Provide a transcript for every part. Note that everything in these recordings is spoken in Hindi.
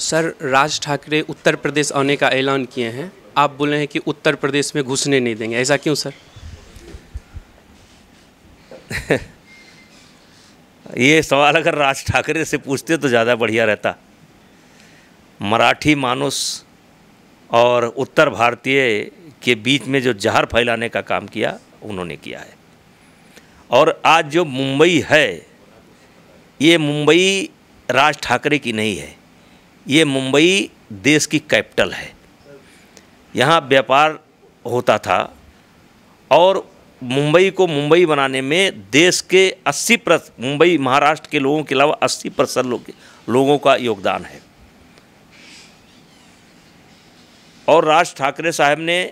सर, राज ठाकरे उत्तर प्रदेश आने का ऐलान किए हैं, आप बोले हैं कि उत्तर प्रदेश में घुसने नहीं देंगे, ऐसा क्यों सर? ये सवाल अगर राज ठाकरे से पूछते तो ज़्यादा बढ़िया रहता। मराठी मानुस और उत्तर भारतीय के बीच में जो जहर फैलाने का काम किया उन्होंने किया है। और आज जो मुंबई है, ये मुंबई राज ठाकरे की नहीं है, ये मुंबई देश की कैपिटल है। यहाँ व्यापार होता था और मुंबई को मुंबई बनाने में देश के 80% मुंबई महाराष्ट्र के लोगों के अलावा 80% लोगों का योगदान है। और राज ठाकरे साहब ने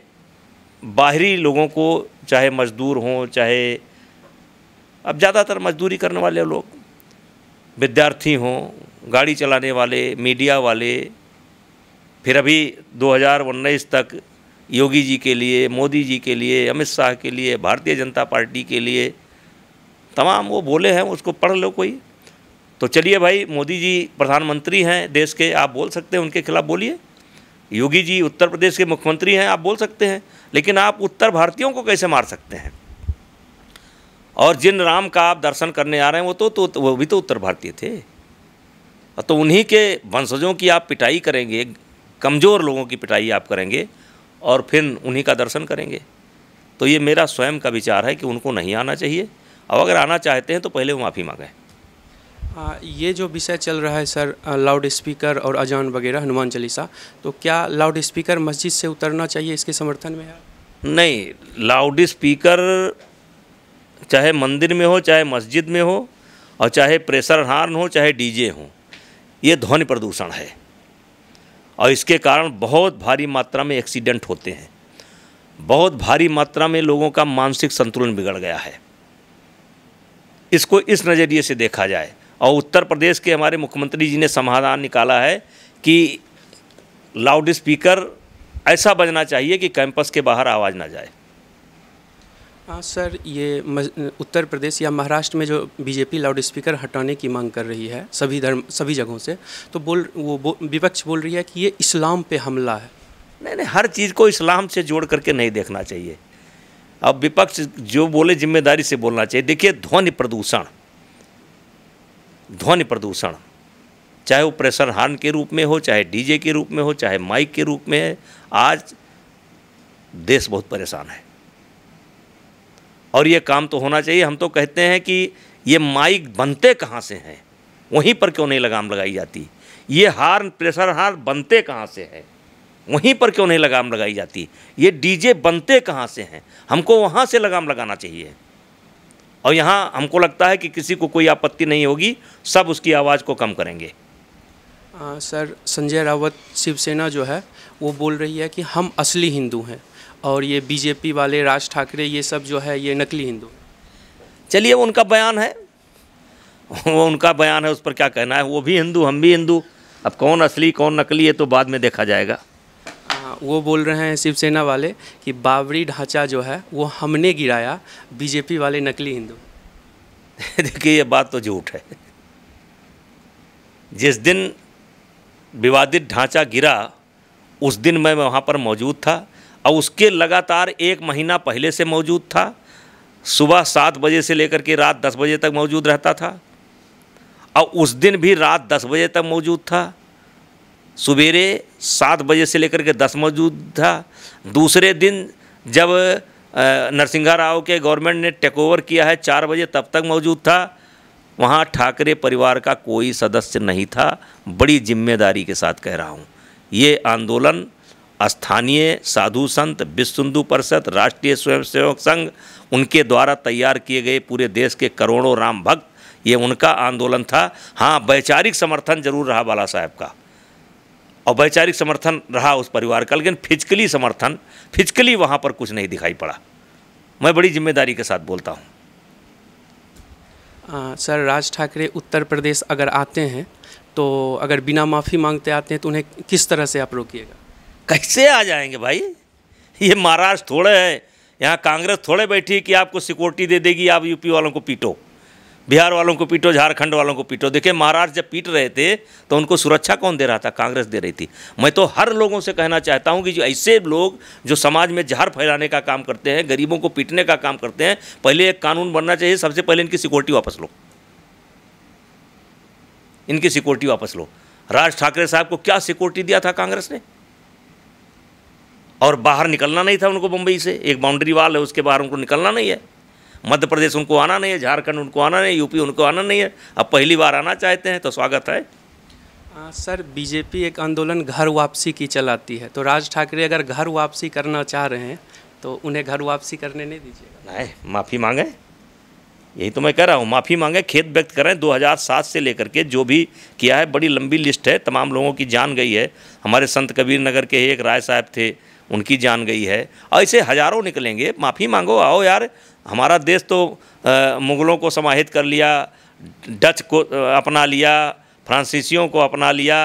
बाहरी लोगों को, चाहे मजदूर हों, चाहे अब ज़्यादातर मजदूरी करने वाले लोग, विद्यार्थी हों, गाड़ी चलाने वाले, मीडिया वाले, फिर अभी 2019 तक योगी जी के लिए, मोदी जी के लिए, अमित शाह के लिए, भारतीय जनता पार्टी के लिए तमाम वो बोले हैं, उसको पढ़ लो कोई। तो चलिए भाई, मोदी जी प्रधानमंत्री हैं देश के, आप बोल सकते हैं, उनके खिलाफ बोलिए। योगी जी उत्तर प्रदेश के मुख्यमंत्री हैं, आप बोल सकते हैं, लेकिन आप उत्तर भारतीयों को कैसे मार सकते हैं? और जिन राम का आप दर्शन करने आ रहे हैं वो तो वो भी तो उत्तर भारतीय थे, तो उन्हीं के वंशजों की आप पिटाई करेंगे, कमज़ोर लोगों की पिटाई आप करेंगे और फिर उन्हीं का दर्शन करेंगे। तो ये मेरा स्वयं का विचार है कि उनको नहीं आना चाहिए, और अगर आना चाहते हैं तो पहले वो माफ़ी मांगें। ये जो विषय चल रहा है सर, लाउड स्पीकर और अजान वगैरह, हनुमान चालीसा, तो क्या लाउड स्पीकर मस्जिद से उतरना चाहिए, इसके समर्थन में है? नहीं, लाउड स्पीकर चाहे मंदिर में हो, चाहे मस्जिद में हो, और चाहे प्रेशर हार्न हो, चाहे डीजे हो, ये ध्वनि प्रदूषण है और इसके कारण बहुत भारी मात्रा में एक्सीडेंट होते हैं। बहुत भारी मात्रा में लोगों का मानसिक संतुलन बिगड़ गया है, इसको इस नज़रिए से देखा जाए। और उत्तर प्रदेश के हमारे मुख्यमंत्री जी ने समाधान निकाला है कि लाउड स्पीकर ऐसा बजना चाहिए कि कैंपस के बाहर आवाज़ ना जाए। हाँ सर, ये उत्तर प्रदेश या महाराष्ट्र में जो बीजेपी लाउड स्पीकर हटाने की मांग कर रही है सभी धर्म सभी जगहों से, तो विपक्ष बोल रही है कि ये इस्लाम पे हमला है। नहीं, हर चीज़ को इस्लाम से जोड़ करके नहीं देखना चाहिए। अब विपक्ष जो बोले जिम्मेदारी से बोलना चाहिए। देखिए, ध्वनि प्रदूषण चाहे वो प्रेशर हार्न के रूप में हो, चाहे डीजे के रूप में हो, चाहे माइक के रूप में है, आज देश बहुत परेशान है और ये काम तो होना चाहिए। हम तो कहते हैं कि ये माइक बनते कहाँ से हैं, वहीं पर क्यों नहीं लगाम लगाई जाती? ये हार्न, प्रेशर हार्न बनते कहाँ से हैं, वहीं पर क्यों नहीं लगाम लगाई जाती? ये डीजे बनते कहाँ से हैं, हमको वहाँ से लगाम लगाना चाहिए। और यहाँ हमको लगता है कि किसी को कोई आपत्ति नहीं होगी, सब उसकी आवाज़ को कम करेंगे। सर, संजय रावत शिवसेना जो है वो बोल रही है कि हम असली हिंदू हैं और ये बीजेपी वाले, राज ठाकरे, ये सब जो है ये नकली हिंदू। चलिए, वो उनका बयान है, वो उनका बयान है, उस पर क्या कहना है। वो भी हिंदू, हम भी हिंदू, अब कौन असली कौन नकली है तो बाद में देखा जाएगा। वो बोल रहे हैं शिवसेना वाले कि बाबरी ढांचा जो है वो हमने गिराया, बीजेपी वाले नकली हिंदू। देखिए, ये बात तो झूठ है। जिस दिन विवादित ढांचा गिरा उस दिन मैं वहाँ पर मौजूद था और उसके लगातार एक महीना पहले से मौजूद था। सुबह 7 बजे से लेकर के रात 10 बजे तक मौजूद रहता था और उस दिन भी रात 10 बजे तक मौजूद था। सवेरे 7 बजे से लेकर के 10 मौजूद था। दूसरे दिन जब नरसिंह राव के गवर्नमेंट ने टेक ओवर किया है 4 बजे तब तक मौजूद था। वहाँ ठाकरे परिवार का कोई सदस्य नहीं था। बड़ी जिम्मेदारी के साथ कह रहा हूँ, ये आंदोलन स्थानीय साधु संत, विश्व हिंदू परिषद, राष्ट्रीय स्वयंसेवक संघ, उनके द्वारा तैयार किए गए पूरे देश के करोड़ों राम भक्त, ये उनका आंदोलन था। हाँ, वैचारिक समर्थन जरूर रहा बाला साहब का और वैचारिक समर्थन रहा उस परिवार का, लेकिन फिजिकली समर्थन, फिजिकली वहाँ पर कुछ नहीं दिखाई पड़ा। मैं बड़ी जिम्मेदारी के साथ बोलता हूँ। सर, राज ठाकरे उत्तर प्रदेश अगर आते हैं तो अगर बिना माफ़ी मांगते आते हैं तो उन्हें किस तरह से आप रोकिएगा? कैसे आ जाएंगे भाई? ये महाराष्ट्र थोड़े है, यहाँ कांग्रेस थोड़े बैठी कि आपको सिक्योरिटी दे देगी, आप यूपी वालों को पीटो। बिहार वालों को पीटो, झारखंड वालों को पीटो। देखिए महाराष्ट्र जब पीट रहे थे तो उनको सुरक्षा कौन दे रहा था? कांग्रेस दे रही थी। मैं तो हर लोगों से कहना चाहता हूं कि जो ऐसे लोग जो समाज में जहर फैलाने का काम करते हैं, गरीबों को पीटने का काम करते हैं, पहले एक कानून बनना चाहिए, सबसे पहले इनकी सिक्योरिटी वापस लो, इनकी सिक्योरिटी वापस लो। राज ठाकरे साहब को क्या सिक्योरिटी दिया था कांग्रेस ने? और बाहर निकलना नहीं था उनको, मुंबई से एक बाउंड्री वाल है उसके बाहर उनको निकलना नहीं है, मध्य प्रदेश उनको आना नहीं है, झारखंड उनको आना नहीं है, यूपी उनको आना नहीं है। अब पहली बार आना चाहते हैं तो स्वागत है। सर बीजेपी एक आंदोलन घर वापसी की चलाती है, तो राज ठाकरे अगर घर वापसी करना चाह रहे हैं तो उन्हें घर वापसी करने नहीं दीजिएगा? नहीं, माफ़ी मांगें, यही तो मैं कह रहा हूँ, माफ़ी मांगें, खेद व्यक्त करें। 2007 से लेकर के जो भी किया है, बड़ी लंबी लिस्ट है, तमाम लोगों की जान गई है। हमारे संत कबीरनगर के एक राय साहब थे, उनकी जान गई है, और ऐसे हज़ारों निकलेंगे। माफ़ी मांगो, आओ यार, हमारा देश तो मुग़लों को समाहित कर लिया, डच को अपना लिया, फ्रांसीसियों को अपना लिया,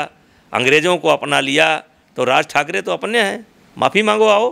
अंग्रेज़ों को अपना लिया, तो राज ठाकरे तो अपने हैं, माफ़ी मांगो, आओ।